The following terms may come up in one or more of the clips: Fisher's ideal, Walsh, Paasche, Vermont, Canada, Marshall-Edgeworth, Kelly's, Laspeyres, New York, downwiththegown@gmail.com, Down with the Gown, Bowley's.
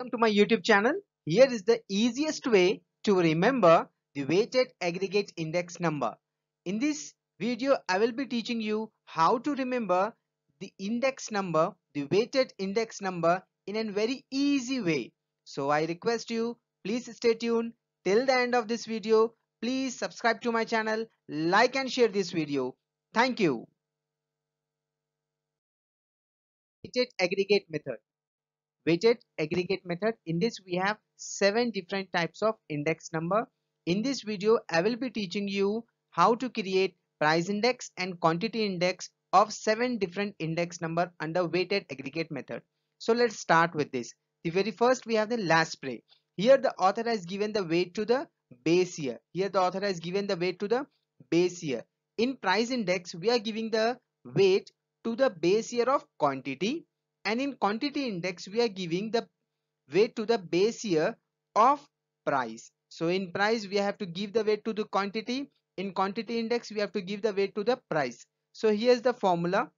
Welcome to my YouTube channel. Here is the easiest way to remember the weighted aggregate index number. In this video, I will be teaching you how to remember the index number, the weighted index number in a very easy way. So I request you, please stay tuned till the end of this video. Please subscribe to my channel, like and share this video. Thank you. Weighted aggregate method. Weighted aggregate method. In this we have 7 different types of index number. In this video I will be teaching you how to create price index and quantity index of 7 different index number under weighted aggregate method. So let's start with this. The very first we have the Laspeyres. Here the author has given the weight to the base year. In price index we are giving the weight to the base year of quantity. And in quantity index, we are giving the weight to the base year of price. So in price, we have to give the weight to the quantity. In quantity index, we have to give the weight to the price. So here's the formula.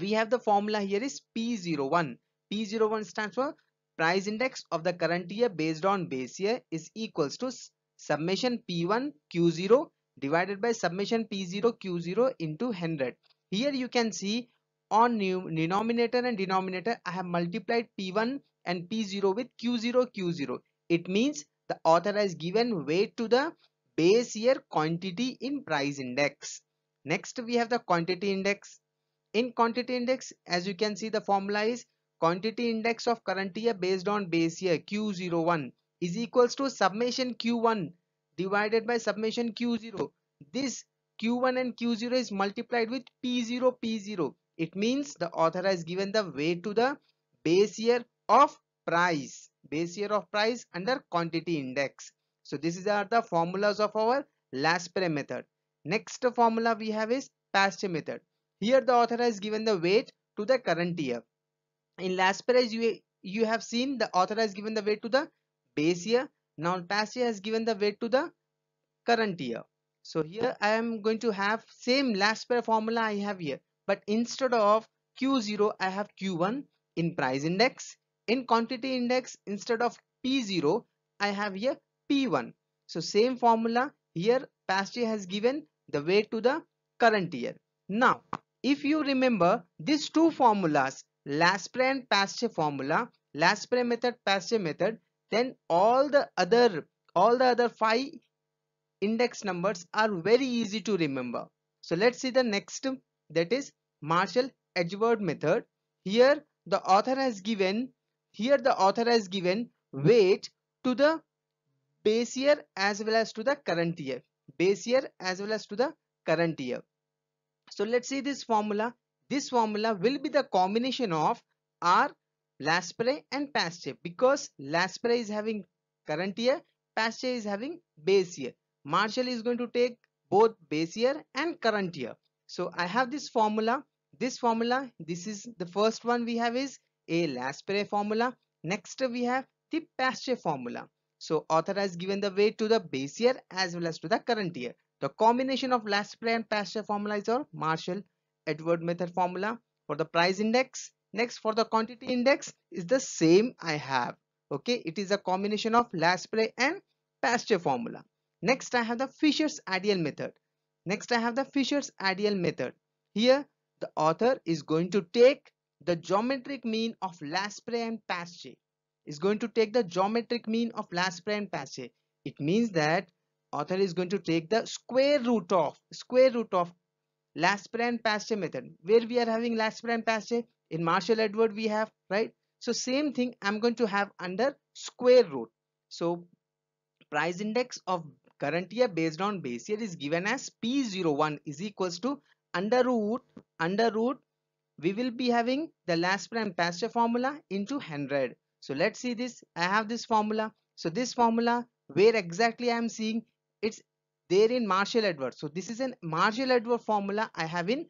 We have the formula here is P01. P01 stands for price index of the current year based on base year is equals to summation P1 Q0 divided by summation P0 Q0 into 100. Here you can see on numerator and denominator, I have multiplied P1 and P0 with Q0, Q0. It means the author has given weight to the base year quantity in price index. Next, we have the quantity index. In quantity index, as you can see, the formula is quantity index of current year based on base year Q01 is equals to summation Q1 divided by summation Q0. This Q1 and Q0 is multiplied with P0, P0. It means the author has given the weight to the base year of price under quantity index. So these are the formulas of our Laspeyres method. Next formula we have is Paasche method. Here the author has given the weight to the current year. In Laspeyres you have seen the author has given the weight to the base year. Now Paasche has given the weight to the current year. So here I am going to have same Laspeyres formula I have here. But instead of Q0, I have Q1 in price index. In quantity index, instead of P0, I have here P1. So same formula here, Paasche has given the weight to the current year. Now, if you remember these two formulas, Laspeyres and Paasche formula, Laspeyres method, Paasche method, then all the other 5 index numbers are very easy to remember. So let's see the next. That is Marshall-Edgeworth method. Here the author has given weight to the base year as well as to the current year. So let's see this formula. This formula will be the combination of our Laspeyres and Paasche because Laspeyres is having current year, Paasche is having base year. Marshall is going to take both base year and current year. So I have this formula. This is the first one we have is a Laspeyres formula. Next we have the Paasche formula. So author has given the weight to the base year as well as to the current year. The combination of Laspeyres and Paasche formula is our Marshall-Edgeworth method formula for the price index. Next for the quantity index is the same I have. Okay, it is a combination of Laspeyres and Paasche formula. Next I have the Fisher's ideal method. Here the author is going to take the geometric mean of Laspeyres and Paasche. It means that author is going to take the square root of Laspeyres and Paasche method. Where we are having Laspeyres and Paasche in Marshall-Edgeworth we have, right? So same thing I'm going to have under square root. So price index of current year based on base year is given as P01 is equals to under root. We will be having the Laspeyres and Paasche formula into 100. So let's see this. I have this formula. So this formula where exactly I am seeing it's there in Marshall-Edgeworth. So this is a Marshall-Edgeworth formula I have in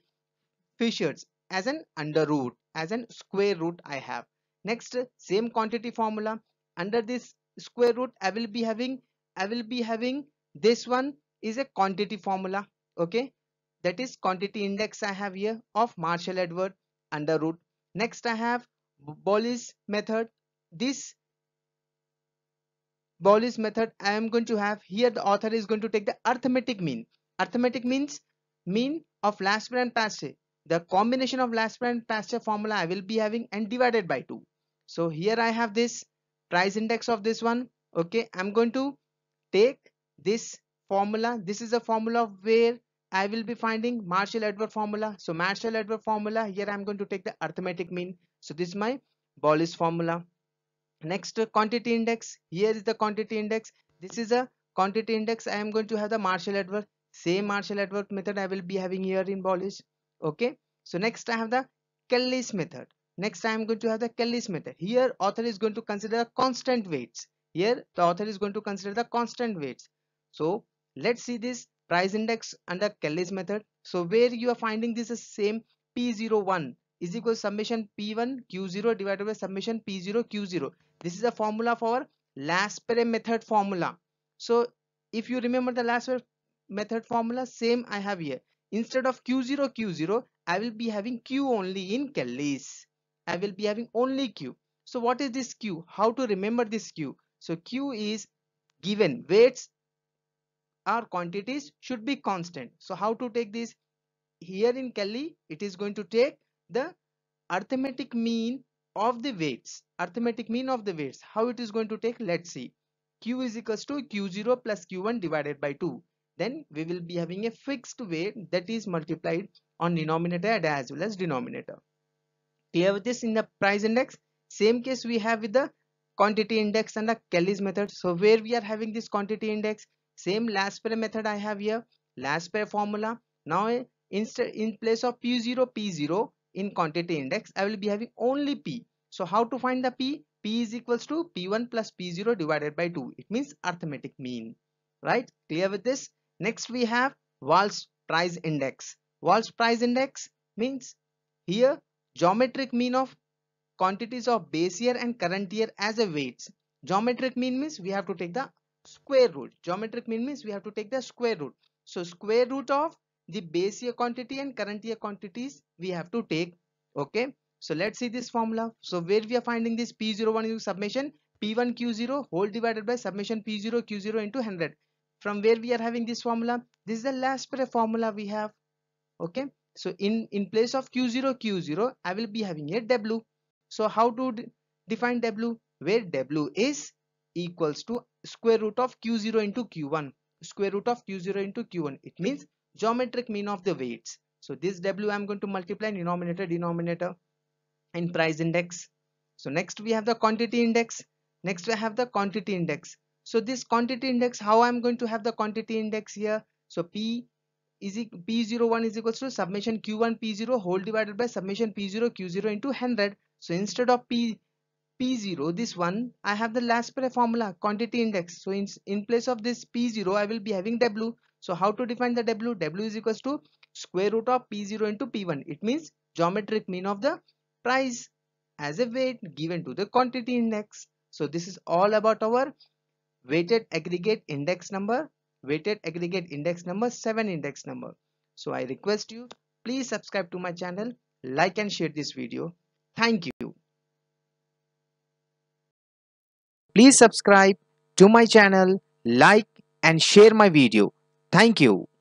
Fisher's as an under root, as an square root I have. Next same quantity formula. Under this square root I will be having this one is a quantity formula. Okay, that is quantity index I have here of Marshall-Edgeworth under root. Next I have Bowley's method. This Bowley's method I am going to have. Here the author is going to take the arithmetic mean. Arithmetic means mean of Laspeyres and Paasche. The combination of Laspeyres and Paasche formula I will be having and divided by 2. So here I have this price index of this one. Okay, I'm going to take this formula. This is a formula where I will be finding Marshall-Edgeworth formula. So Marshall-Edgeworth formula, here I'm going to take the arithmetic mean. So this is my Bowley's formula. Next, quantity index. Here is the quantity index. This is a quantity index. I am going to have the Marshall-Edgeworth. Same Marshall-Edgeworth method I will be having here in Bowley's. Okay. So next I have the Kelly's method. Next I am going to have the Kelly's method. Here author is going to consider constant weights. Here the author is going to consider the constant weights. So let's see this price index under Kelly's method. So where you are finding this is same P01 is equal to summation P1 Q0 divided by summation P0 Q0. This is a formula for Laspeyres method formula. So if you remember the Laspeyres method formula, same I have here. Instead of Q0 Q0, I will be having Q only in Kelly's. I will be having only Q. So what is this Q? How to remember this Q? So Q is given weights or quantities should be constant. So how to take this? Here in Kelly, it is going to take the arithmetic mean of the weights. Arithmetic mean of the weights. How it is going to take? Let's see. Q is equals to Q0 plus Q1 divided by 2. Then we will be having a fixed weight that is multiplied on denominator as well as denominator. Clear with this in the price index? Same case we have with the quantity index and the Kelly's method. So where we are having this quantity index, same Laspeyres method I have here, Laspeyres formula. Now instead in place of P0 in quantity index, I will be having only P. So how to find the P? P is equals to P1 plus P0 divided by 2. It means arithmetic mean. Right? Clear with this? Next we have Walsh price index. Walsh price index means here geometric mean of quantities of base year and current year as a weights. Geometric mean means we have to take the square root. Geometric mean means we have to take the square root. So square root of the base year quantity and current year quantities we have to take. Okay. So let's see this formula. So where we are finding this P01 is summation P1 Q0 whole divided by summation P0 Q0 into 100. From where we are having this formula, this is the Laspeyres formula we have. Okay, so in place of Q0, Q0, I will be having a W. So how to define W? Where W is equals to square root of Q0 into Q1. Square root of Q0 into Q1. It means geometric mean of the weights. So this W I am going to multiply denominator and price index. So next we have the quantity index. Next we have the quantity index. So this quantity index, how I'm going to have the quantity index here? So P01 is equals to summation Q1 P0 whole divided by summation P0 Q0 into 100. So instead of P0, this one, I have the Laspeyres formula, quantity index. So in place of this P0, I will be having W. So how to define the W? W is equals to square root of P0 into P1. It means geometric mean of the price as a weight given to the quantity index. So this is all about our weighted aggregate index number, weighted aggregate index number 7 index number. So I request you, please subscribe to my channel, like and share this video. Thank you. Please subscribe to my channel, like and share my video. Thank you.